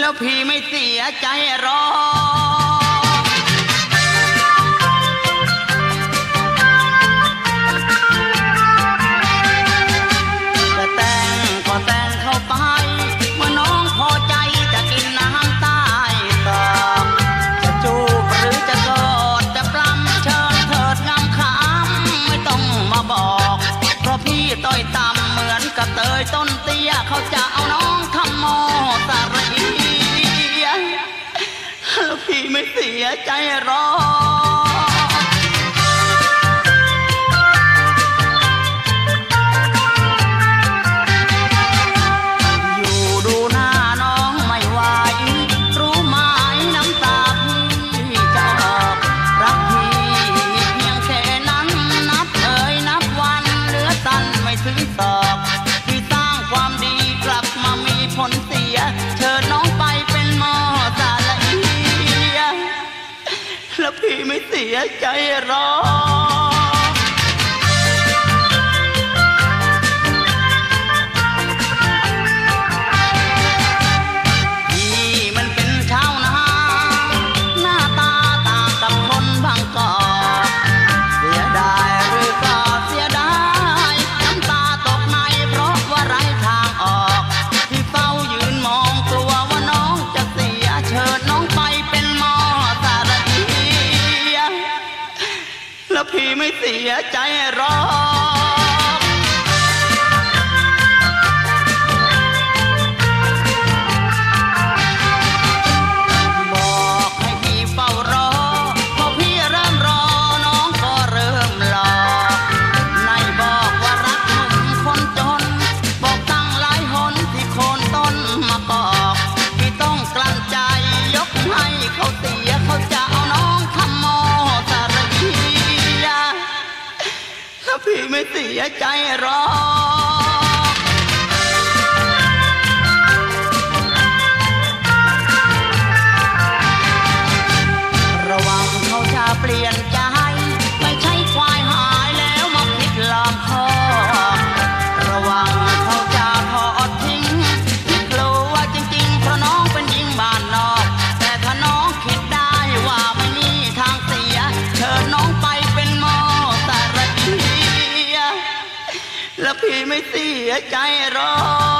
แล้วพี่ไม่เสียใจหรอกต้นเตี้ยเขาจะเอาน้องทำโมสารอีแล้วพี่ไม่เสียใจหรอกอยู่ดูหน้าน้องไม่ไหวรู้ไหมน้ำตาพี่จะออกรักพี่เพียงแค่นั้นนับเอ่ยนับวันเหลือสั้นไม่ถึงตอกเธอน้องไปเป็นมอสาละอีแล้วพี่ไม่เสียใจหรอกพี่มันเป็นชาวนาหน้าตาต่างกับคนบางกอกเสียดายหรือก็เสียดายน้ำตาตกในเพราะว่าไร้ทางออกที่เฝ้ายืนมองแล้วพี่ไม่เสียใจหรอกบอกให้พี่เฝ้ารอพอพี่เริ่มรอน้องก็เริ่มหลอกในบอกว่ารักหนุ่มคนจนบอกตั้งหลายหนที่โคนต้นมะกอกพี่ต้องกลั้นใจยกให้เขาเสียเขาจะเอาน้องทำโมสารอีพี่ไม่เสียใจหรอกระวังเขาจะเปลี่ยนใจไม่ใช่ควายหายแล้วมาพลิกลามคอระวังเขาจะพออดทิ้งที่กลัวจริงๆเพราะน้องเป็นหญิงบ้านนอกแต่ถ้าน้องคิดได้ว่าไม่มีทางเสียเชิญน้องไปเป็นมอสารพีแล้วพี่ไม่เสียใจหรอก